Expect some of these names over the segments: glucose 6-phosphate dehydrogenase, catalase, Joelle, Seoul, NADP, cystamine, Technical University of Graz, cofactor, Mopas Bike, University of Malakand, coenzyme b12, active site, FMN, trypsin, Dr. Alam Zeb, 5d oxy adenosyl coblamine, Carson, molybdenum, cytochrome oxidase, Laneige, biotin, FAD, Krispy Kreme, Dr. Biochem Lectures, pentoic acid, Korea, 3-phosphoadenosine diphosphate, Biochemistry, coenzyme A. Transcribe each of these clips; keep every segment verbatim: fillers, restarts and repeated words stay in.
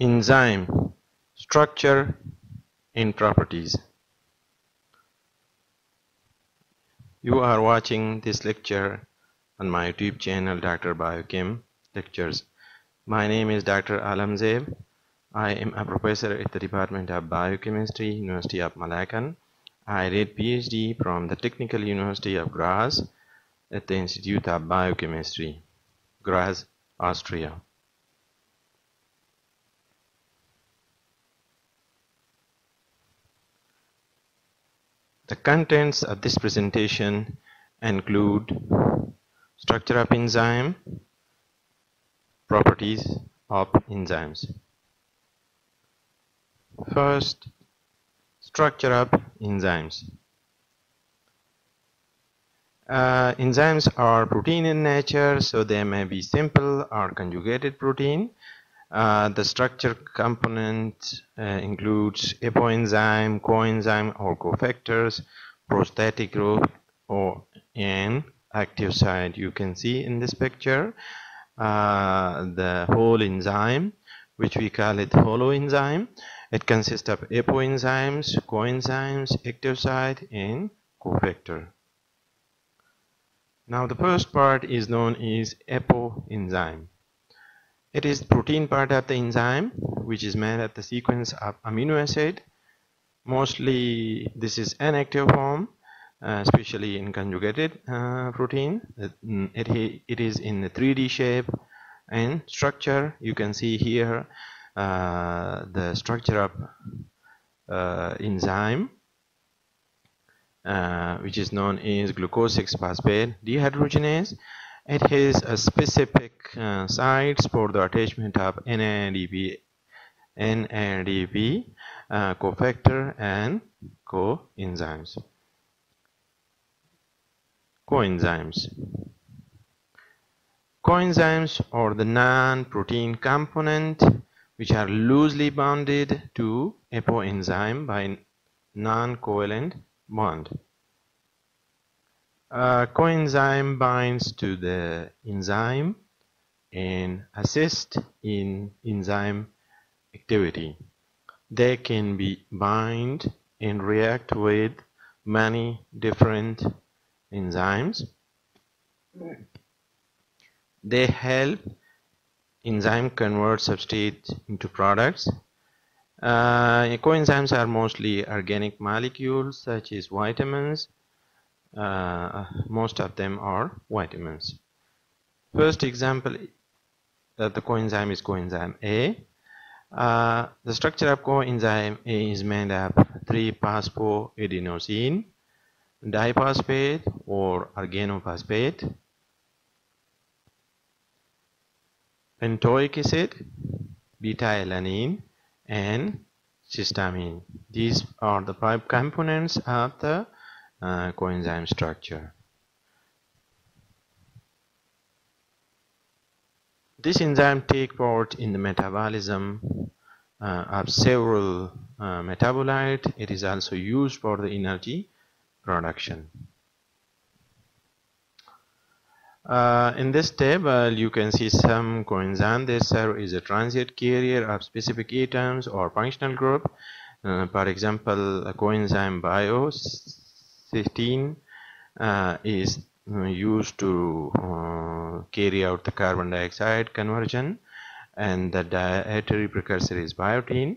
enzyme structure and properties. You are watching this lecture on my YouTube channel, Doctor Biochem Lectures. My name is Doctor Alam Zeb. I am a professor at the Department of Biochemistry, University of Malakand. I did PhD from the Technical University of Graz at the Institute of Biochemistry, Graz, Austria. The contents of this presentation include structure of enzyme, properties of enzymes. First, structure of enzymes. Uh, enzymes are protein in nature, so they may be simple or conjugated protein. Uh, the structure component uh, includes apoenzyme, coenzyme or cofactors, prostatic group, or an active site. You can see in this picture uh, the whole enzyme, which we call it hollow enzyme. It consists of apoenzymes, coenzymes, active site, and cofactor. Now the first part is known as apoenzyme. It is the protein part of the enzyme, which is made of the sequence of amino acid. Mostly this is an active form, uh, especially in conjugated uh, protein. It, it, it is in the three D shape and structure. You can see here uh, the structure of uh, enzyme, uh, which is known as glucose six phosphate dehydrogenase. It has a specific uh, sites for the attachment of N A D P, N A D P uh, cofactor and coenzymes. Coenzymes. Coenzymes are the non-protein component which are loosely bounded to apoenzyme by non-covalent bond. Uh, coenzyme binds to the enzyme and assist in enzyme activity. They can be bind and react with many different enzymes. They help enzyme convert substrates into products. Uh, coenzymes are mostly organic molecules such as vitamins. Uh, most of them are vitamins. First example that the coenzyme is coenzyme A. Uh, the structure of coenzyme A is made of three phosphoadenosine diphosphate or organophosphate, pentoic acid, beta-alanine, and cystamine. These are the five components of the Uh, coenzyme structure. This enzyme takes part in the metabolism uh, of several uh, metabolites. It is also used for the energy production. Uh, in this table, you can see some coenzyme. They serve as a transit carrier of specific atoms or functional group. Uh, for example, a coenzyme bio cysteine uh, is used to uh, carry out the carbon dioxide conversion, and the dietary precursor is biotin.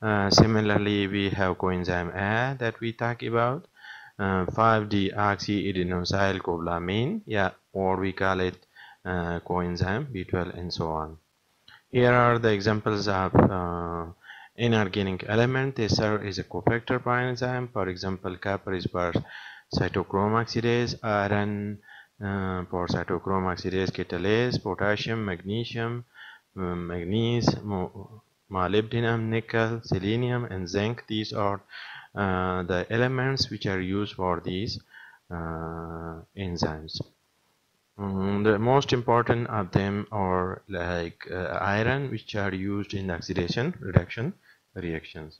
Uh, similarly, we have coenzyme A that we talk about, uh, five D oxy adenosyl coblamine, yeah, or we call it uh, coenzyme B twelve, and so on. Here are the examples of uh, inorganic element. They serve as a cofactor by enzyme. For example, copper is for cytochrome oxidase, iron uh, for cytochrome oxidase catalase, potassium, magnesium, um, manganese, mo molybdenum, nickel, selenium, and zinc. These are uh, the elements which are used for these uh, enzymes. Um, the most important of them are like uh, iron, which are used in oxidation reduction reactions.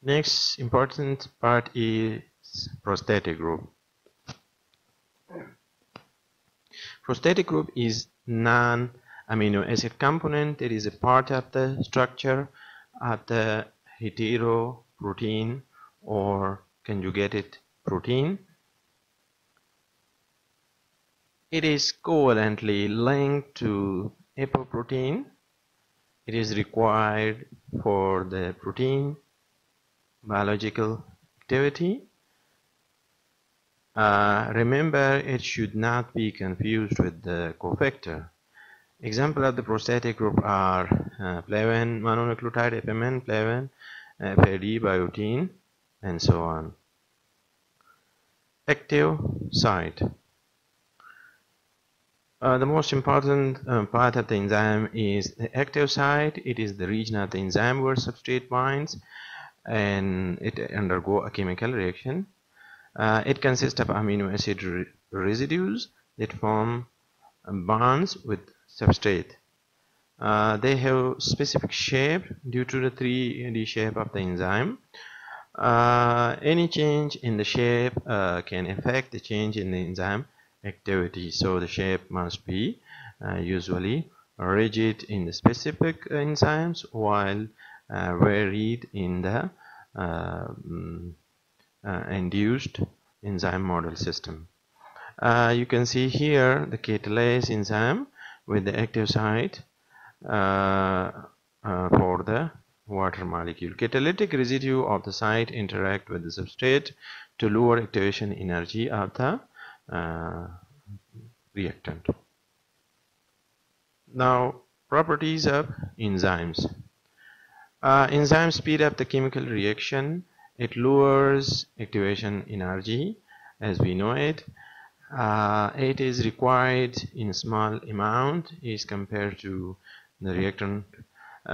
Next important part is prostatic group. Prostatic group is non amino acid component. There is a part of the structure at the heteroprotein or conjugated protein. It is covalently linked to apoprotein. It is required for the protein biological activity. Uh, remember, it should not be confused with the cofactor. Example of the prostatic group are uh, flavin mononucleotide, F M N, flavin, uh, F A D, biotin, and so on. Active site. Uh, the most important uh, part of the enzyme is the active site. It is the region of the enzyme where substrate binds and it undergo a chemical reaction. Uh, it consists of amino acid re residues that form bonds with substrate. Uh, they have specific shape due to the three D shape of the enzyme. Uh, any change in the shape uh, can affect the change in the enzyme activity, so the shape must be uh, usually rigid in the specific enzymes while uh, varied in the uh, uh, induced enzyme model system. Uh, you can see here the catalase enzyme with the active site uh, uh, for the water molecule. Catalytic residue of the site interact with the substrate to lower activation energy of the Uh, reactant. Now, properties of enzymes. Uh, enzymes speed up the chemical reaction. It lowers activation energy as we know it. Uh, it is required in small amount as compared to the reactant.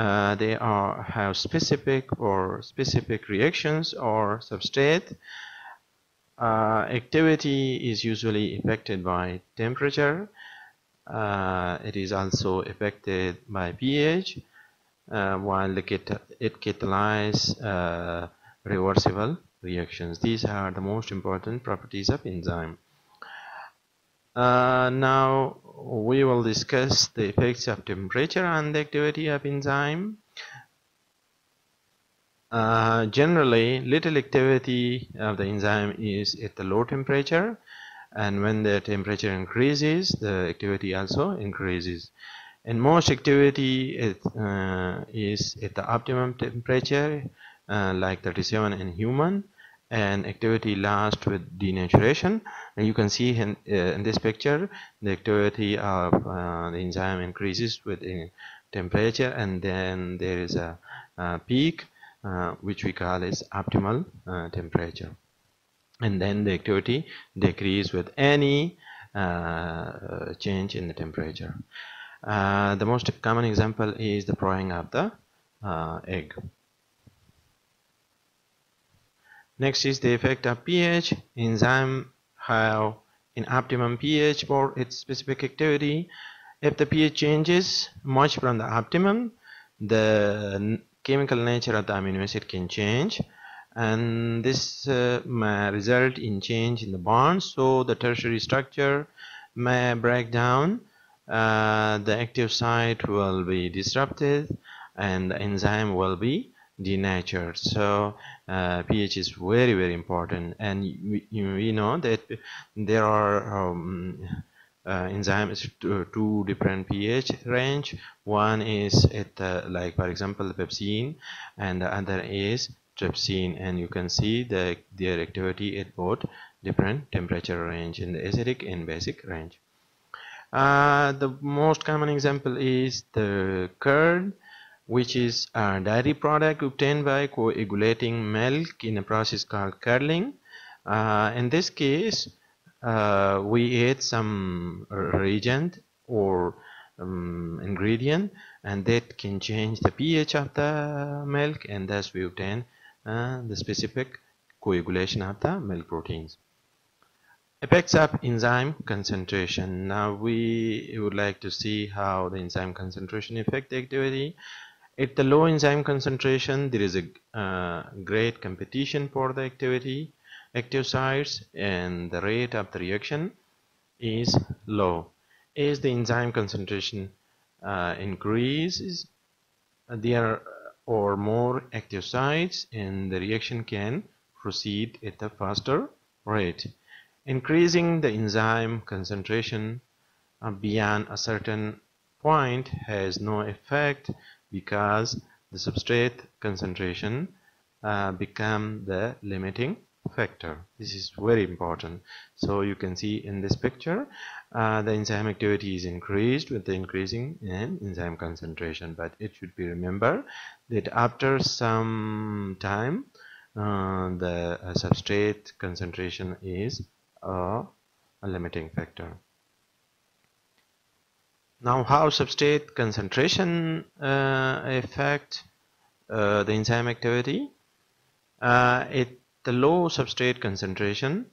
Uh, they are have specific or specific reactions or substrate. Uh, activity is usually affected by temperature. Uh, it is also affected by pH, uh, while the cat it catalyzes uh, reversible reactions. These are the most important properties of enzyme. Uh, now we will discuss the effects of temperature on the activity of enzyme. Uh, generally, little activity of the enzyme is at the low temperature, and when the temperature increases, the activity also increases. And most activity it, uh, is at the optimum temperature, uh, like thirty-seven in human, and activity lasts with denaturation. And you can see in, uh, in this picture, the activity of uh, the enzyme increases with uh, temperature, and then there is a, a peak. Uh, which we call as optimal uh, temperature, and then the activity decreases with any uh, change in the temperature. Uh, the most common example is the frying of the uh, egg. Next is the effect of pH. Enzyme have an optimum pH for its specific activity. If the pH changes much from the optimum, the chemical nature of the amino acid can change, and this uh, may result in change in the bonds, so the tertiary structure may break down, uh, the active site will be disrupted, and the enzyme will be denatured. So uh, pH is very very important, and we, we know that there are um, Uh, enzyme is two, two different pH range. One is at uh, like for example pepsin, and the other is trypsin, and you can see the their activity at both different temperature range, in the acidic and basic range. Uh, the most common example is the curd, which is a dairy product obtained by coagulating milk in a process called curdling. Uh, in this case, Uh, we add some reagent or um, ingredient, and that can change the pH of the milk, and thus we obtain uh, the specific coagulation of the milk proteins. Effects of enzyme concentration. Now we would like to see how the enzyme concentration affects the activity. At the low enzyme concentration, there is a uh, great competition for the activity. Active sites, and the rate of the reaction is low. As the enzyme concentration uh, increases there or more active sites, and the reaction can proceed at a faster rate, increasing the enzyme concentration uh, beyond a certain point has no effect because the substrate concentration uh, become the limiting factor. This is very important. So you can see in this picture uh, the enzyme activity is increased with the increasing in enzyme concentration, but it should be remembered that after some time uh, the uh, substrate concentration is uh, a limiting factor. Now, how substrate concentration uh, affect uh, the enzyme activity? Uh, it the low substrate concentration,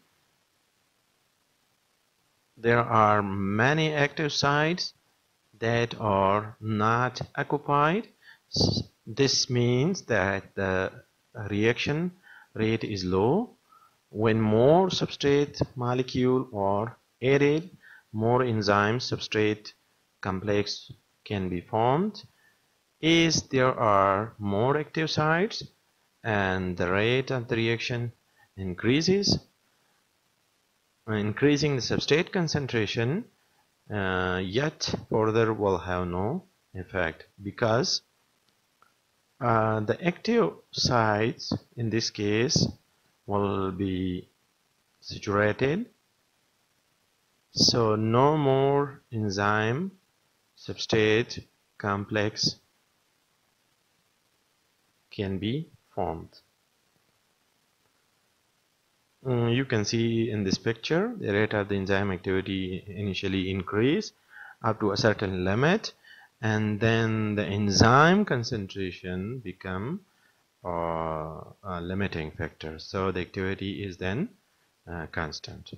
there are many active sites that are not occupied. This means that the reaction rate is low. When more substrate molecule are added, more enzyme substrate complex can be formed. As there are more active sites, and the rate of the reaction increases, increasing the substrate concentration, uh, yet further will have no effect because uh, the active sites in this case will be saturated, so no more enzyme substrate complex can be formed. Mm, you can see in this picture the rate of the enzyme activity initially increase up to a certain limit, and then the enzyme concentration become uh, a limiting factor, so the activity is then uh, constant.